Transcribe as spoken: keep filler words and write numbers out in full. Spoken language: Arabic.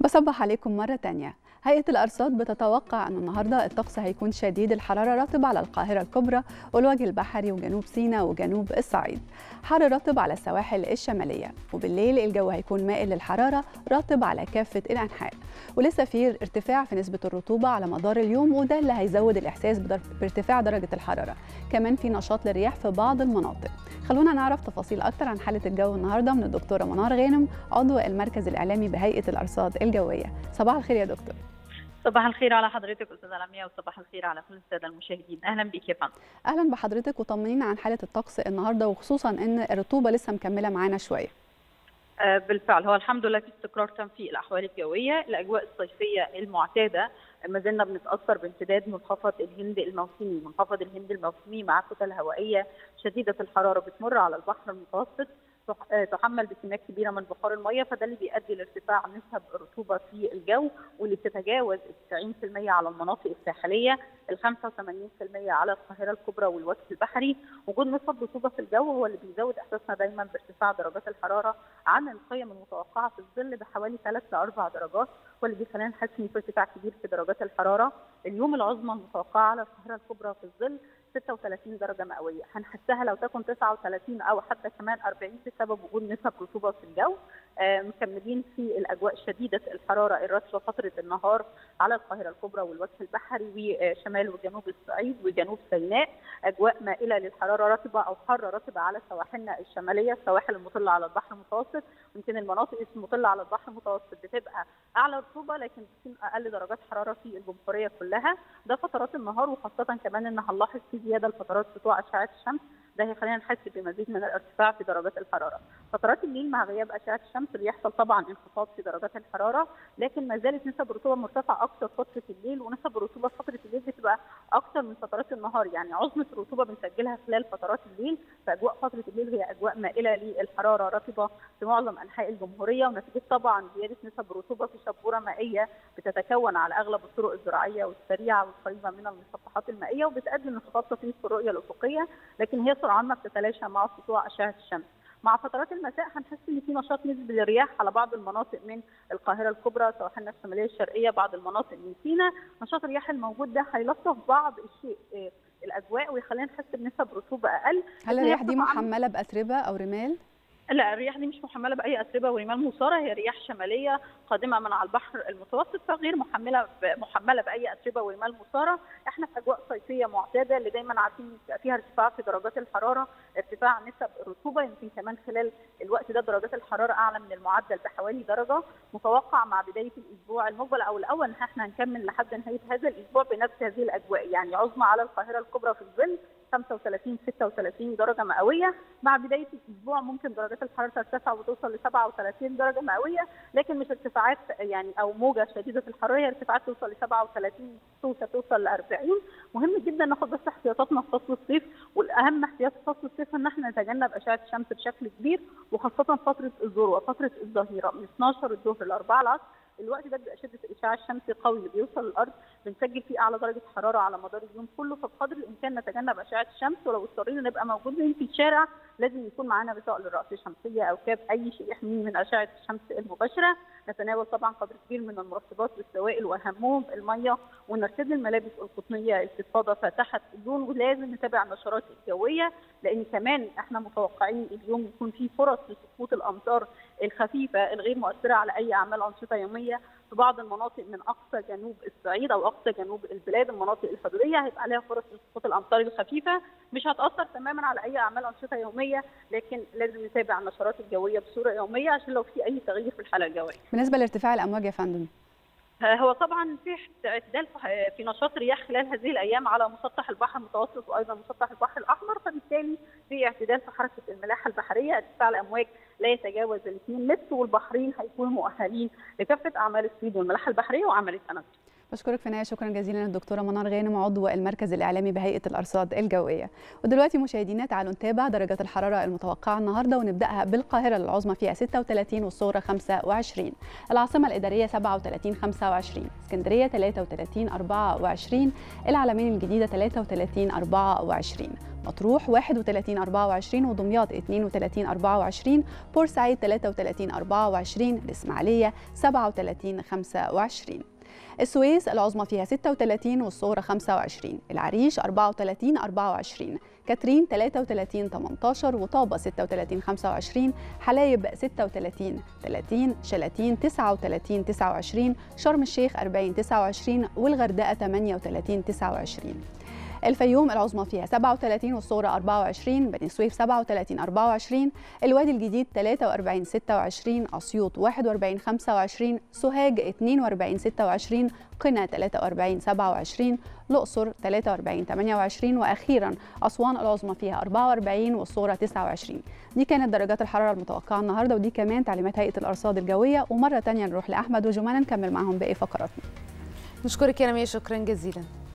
بصبح عليكم مرة تانية. هيئة الأرصاد بتتوقع أن النهاردة الطقس هيكون شديد الحرارة رطب على القاهرة الكبرى والوجه البحري وجنوب سيناء وجنوب الصعيد، حر رطب على السواحل الشمالية، وبالليل الجو هيكون مائل للحرارة رطب على كافة الأنحاء، ولسه في ارتفاع في نسبة الرطوبة على مدار اليوم وده اللي هيزود الإحساس بارتفاع درجة الحرارة، كمان في نشاط للرياح في بعض المناطق. خلونا نعرف تفاصيل أكتر عن حالة الجو النهاردة من الدكتورة منار غانم عضو المركز الإعلامي بهيئة الأرصاد الجوية. صباح الخير يا دكتور. صباح الخير على حضرتك استاذه لميا، وصباح الخير على كل الساده المشاهدين. اهلا بيك يا فندم. اهلا بحضرتك، وطمنينا عن حاله الطقس النهارده وخصوصا ان الرطوبه لسه مكمله معانا شويه. آه بالفعل، هو الحمد لله في استقرار تام في الاحوال الجويه، الاجواء الصيفيه المعتاده ما زلنا بنتاثر بامتداد منخفض الهند الموسمي، منخفض الهند الموسمي مع كتل هوائيه شديده الحراره بتمر على البحر المتوسط، تحمل بكميات كبيره من بخار الميه، فده اللي بيؤدي لارتفاع نسب الرطوبه في الجو واللي بتتجاوز ال تسعين بالمئة على المناطق الساحليه، ال خمسة وثمانين بالمئة على القاهره الكبرى والوجه البحري. وجود نسب رطوبه في الجو هو اللي بيزود احساسنا دايما بارتفاع درجات الحراره عن القيم المتوقعه في الظل بحوالي ثلاث لأربع درجات، واللي بيخلينا نحس ان في ارتفاع كبير في درجات الحراره. اليوم العظمى المتوقعه على القاهره الكبرى في الظل ستة وثلاثين درجة مئوية، هنحسها لو تكون تسعة وثلاثين أو حتى كمان أربعين بسبب وجود نسب رطوبة في الجو. آه مكملين في الأجواء شديدة الحرارة الرطبة فترة النهار على القاهرة الكبرى والوجه البحري وشمال وجنوب الصعيد وجنوب سيناء، أجواء مائلة للحرارة رطبة أو حر رطبة على سواحلنا الشمالية، السواحل المطلة على البحر المتوسط. يمكن المناطق المطلة على البحر المتوسط بتبقى أعلى رطوبة لكن بتكون أقل درجات حرارة في الجمهورية كلها، ده فترات النهار، وخاصة كمان إن هنلاحظ في زياده لفترات سطوع اشعه الشمس، ده هيخلينا نحس بمزيد من الارتفاع في درجات الحراره. فترات الليل مع غياب اشعه الشمس بيحصل طبعا انخفاض في درجات الحراره، لكن ما زالت نسب الرطوبه مرتفعه اكثر فتره الليل، ونسب الرطوبه في فتره الليل بتبقى اكثر من فترات النهار، يعني عظمه الرطوبه بنسجلها خلال فترات الليل، فاجواء فتره الليل هي اجواء مائله للحراره رطبه في معظم انحاء الجمهوريه، ونتيجه طبعا زياده نسب الرطوبه في شبوره مائيه بتتكون على اغلب الطرق الزراعيه والسريعه والقريبه من المسطحات المائيه، وبتؤدي لانخفاض تطريف في الرؤيه الافقيه، لكن هي سرعانها بتتلاشى مع سطوع اشعه الشمس. مع فترات المساء هنحس ان في نشاط نسبي للرياح على بعض المناطق من القاهره الكبرى، سواحلنا الشماليه الشرقيه، بعض المناطق من سيناء. نشاط الرياح الموجود ده هيلطف بعض الشيء إيه الاجواء ويخلينا نحس بنسب رطوبه اقل. هل الرياح دي محمله باتربه او رمال؟ لا، الرياح دي مش محمله باي اتربه ورمال مثاره، هي رياح شماليه قادمه من على البحر المتوسط، فغير محمله محمله باي اتربه ورمال مثاره. احنا في اجواء صيفيه معتاده اللي دايما عارفين فيها ارتفاع في درجات الحراره، ارتفاع نسب الرطوبه، يمكن كمان خلال الوقت ده درجات الحراره اعلى من المعدل بحوالي درجه. متوقع مع بدايه الاسبوع المقبل او الاول احنا هنكمل لحد نهايه هذا الاسبوع بنفس هذه الاجواء، يعني عظمى على القاهره الكبرى في الظل خمسة وثلاثين ستة وثلاثين درجة مئوية، مع بداية الأسبوع ممكن درجات الحرارة ترتفع وتوصل ل سبعة وثلاثين درجة مئوية، لكن مش ارتفاعات يعني أو موجة شديدة الحرارة، ارتفاعات توصل ل سبعة وثلاثين توصل ل أربعين. مهم جدا ناخد بس احتياطاتنا في فصل الصيف، والأهم احتياط في فصل الصيف إن احنا نتجنب أشعة الشمس بشكل كبير، وخاصة فترة الذروة، فترة الظهيرة من اثناشر الظهر ل أربعة العصر. الوقت ده بيبقى شده الاشعاع الشمسي قوي بيوصل للارض، بنسجل فيه اعلى درجه حراره على مدار اليوم كله، فبقدر الامكان نتجنب اشعه الشمس، ولو اضطرينا نبقى موجودين في الشارع لازم يكون معانا غطاء للراس شمسيه او كاب، اي شيء يحميني من اشعه الشمس المباشره. نتناول طبعا قدر كبير من المرطبات والسوائل واهمهم الميه، ونرتدي الملابس القطنيه الفضفاضه فاتحه الدون، ولازم نتابع النشرات الجويه لان كمان احنا متوقعين اليوم يكون في فرص لسقوط الامطار الخفيفه الغير مؤثره على اي اعمال انشطه يوميه في بعض المناطق من اقصى جنوب الصعيد او اقصى جنوب البلاد، المناطق الحدوديه هيبقى عليها فرص لسقوط الامطار الخفيفه، مش هتاثر تماما على اي اعمال انشطه يوميه، لكن لازم نتابع النشرات الجويه بصوره يوميه عشان لو في اي تغيير في الحاله الجويه. بالنسبه لارتفاع الامواج يا فندم، هو طبعا في اعتدال في نشاط رياح خلال هذه الايام على مسطح البحر المتوسط وايضا مسطح البحر الاحمر، فبالتالي في اعتدال في حركه الملاحه البحريه، ارتفاع الامواج لا يتجاوز ال اثنين متر، والبحرين هيكونوا مؤهلين لكافه اعمال الصيد والملاحه البحريه وعمل التنجم. بشكرك في نهاية، شكرا جزيلا للدكتورة منار غانم عضو المركز الإعلامي بهيئة الأرصاد الجوية. ودلوقتي مشاهدينا تعالوا نتابع درجات الحرارة المتوقعة النهارده، ونبدأها بالقاهرة العظمى فيها ستة وثلاثين والصغرى خمسة وعشرين، العاصمة الإدارية سبعة وثلاثين خمسة وعشرين، اسكندرية ثلاثة وثلاثين أربعة وعشرين، العلمين الجديدة ثلاثة وثلاثين أربعة وعشرين، مطروح واحد وثلاثين أربعة وعشرين، ودمياط اثنين وثلاثين أربعة وعشرين، بورسعيد ثلاثة وثلاثين أربعة وعشرين، الإسماعيلية سبعة وثلاثين خمسة وعشرين. السويس العظمى فيها ستة وثلاثين والصغرى خمسة وعشرين، العريش أربعة وثلاثين أربعة وعشرين، كاترين ثلاثة وثلاثين ثمانية عشر، وطابة ستة وثلاثين خمسة وعشرين، حلايب ستة وثلاثين ثلاثين، شلاتين تسعة وثلاثين تسعة وعشرين، شرم الشيخ أربعين تسعة وعشرين، والغردقة ثمانية وثلاثين تسعة وعشرين. الفيوم العظمى فيها سبعة وثلاثين والصغرى أربعة وعشرين، بني سويف سبعة وثلاثين أربعة وعشرين، الوادي الجديد ثلاثة وأربعين ستة وعشرين، أسيوط واحد وأربعين خمسة وعشين، سوهاج اثنين وأربعين ستة وعشين، قنا ثلاثة وأربعين سبعة وعشرين، الأقصر ثلاثة وأربعين ثمانية وعشرين، وأخيرا أسوان العظمى فيها أربعة وأربعين والصغرى تسعة وعشرين. دي كانت درجات الحرارة المتوقعة النهارده، ودي كمان تعليمات هيئة الأرصاد الجوية. ومرة ثانية نروح لأحمد وجمانة نكمل معهم باقي فقراتنا. نشكرك يا رمية، شكرا جزيلا.